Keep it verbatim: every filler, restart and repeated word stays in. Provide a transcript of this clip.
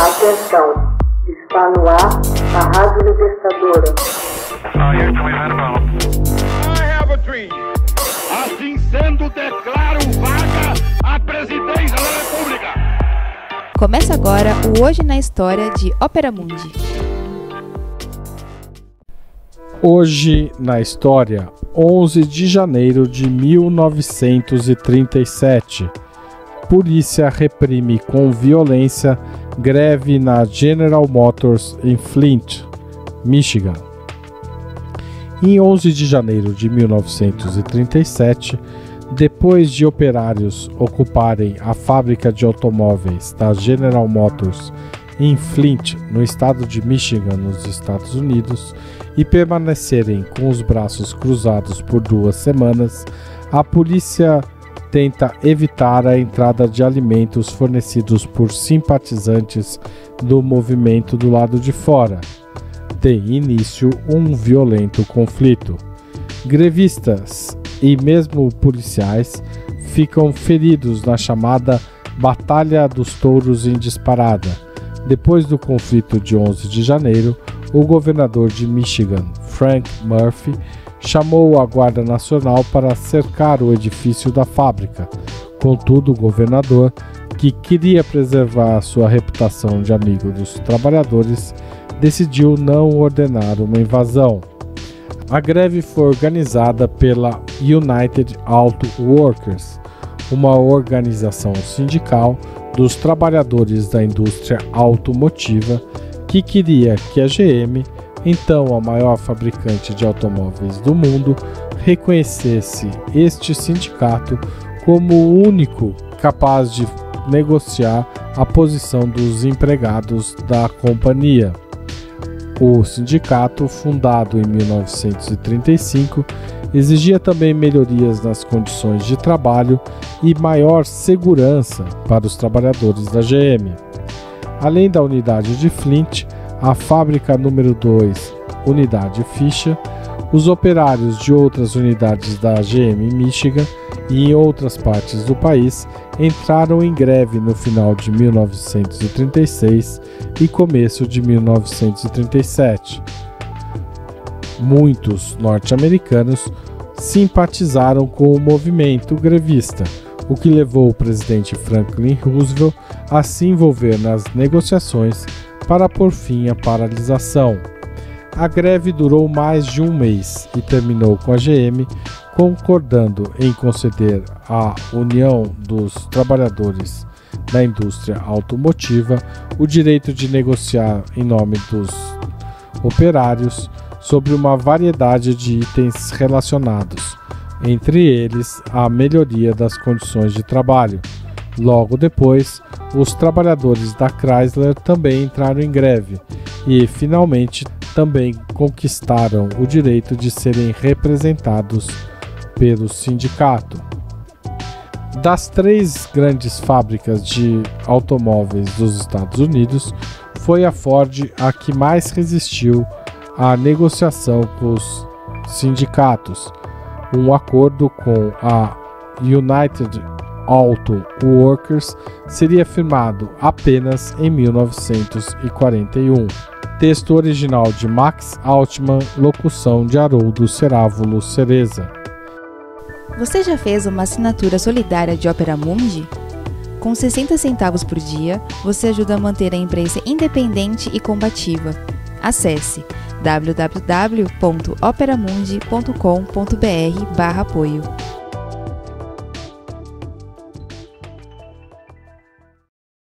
Atenção, está no ar a Rádio Libertadora. I have a dream. Assim sendo, declaro vaga a presidência da República. Começa agora o Hoje na História de Ópera Mundi. Hoje na História, onze de janeiro de mil novecentos e trinta e sete. Polícia reprime com violência greve na General Motors em Flint, Michigan. Em onze de janeiro de mil novecentos e trinta e sete, depois de operários ocuparem a fábrica de automóveis da General Motors em Flint, no estado de Michigan, nos Estados Unidos, e permanecerem com os braços cruzados por duas semanas, a polícia tenta evitar a entrada de alimentos fornecidos por simpatizantes do movimento do lado de fora. Tem início um violento conflito. Grevistas e mesmo policiais ficam feridos na chamada Batalha dos Touros em disparada. Depois do conflito de onze de janeiro, o governador de Michigan, Frank Murphy, chamou a Guarda Nacional para cercar o edifício da fábrica. Contudo, o governador, que queria preservar sua reputação de amigo dos trabalhadores, decidiu não ordenar uma invasão. A greve foi organizada pela United Auto Workers, uma organização sindical dos trabalhadores da indústria automotiva que queria que a G M, então a maior fabricante de automóveis do mundo, reconhecesse este sindicato como o único capaz de negociar a posição dos empregados da companhia. O sindicato, fundado em mil novecentos e trinta e cinco, exigia também melhorias nas condições de trabalho e maior segurança para os trabalhadores da G M. Além da unidade de Flint, a fábrica número dois, unidade Fischer, os operários de outras unidades da G M em Michigan e em outras partes do país entraram em greve no final de mil novecentos e trinta e seis e começo de mil novecentos e trinta e sete. Muitos norte-americanos simpatizaram com o movimento grevista, o que levou o presidente Franklin Roosevelt a se envolver nas negociações para pôr fim à paralisação. A greve durou mais de um mês e terminou com a G M concordando em conceder à União dos Trabalhadores da Indústria Automotiva o direito de negociar em nome dos operários sobre uma variedade de itens relacionados, entre eles a melhoria das condições de trabalho. Logo depois, os trabalhadores da Chrysler também entraram em greve e, finalmente, também conquistaram o direito de serem representados pelo sindicato. Das três grandes fábricas de automóveis dos Estados Unidos, foi a Ford a que mais resistiu à negociação com os sindicatos. Um acordo com a United Auto Workers seria firmado apenas em mil novecentos e quarenta e um. Texto original de Max Altman, locução de Haroldo Cerávolo Cereza. Você já fez uma assinatura solidária de Ópera Mundi? Com sessenta centavos por dia, você ajuda a manter a imprensa independente e combativa. Acesse w w w ponto operamundi ponto com ponto br barra apoio.